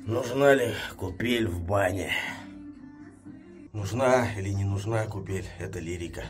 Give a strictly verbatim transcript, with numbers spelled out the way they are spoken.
Нужна ли купель в бане? Нужна или не нужна купель? Это лирика.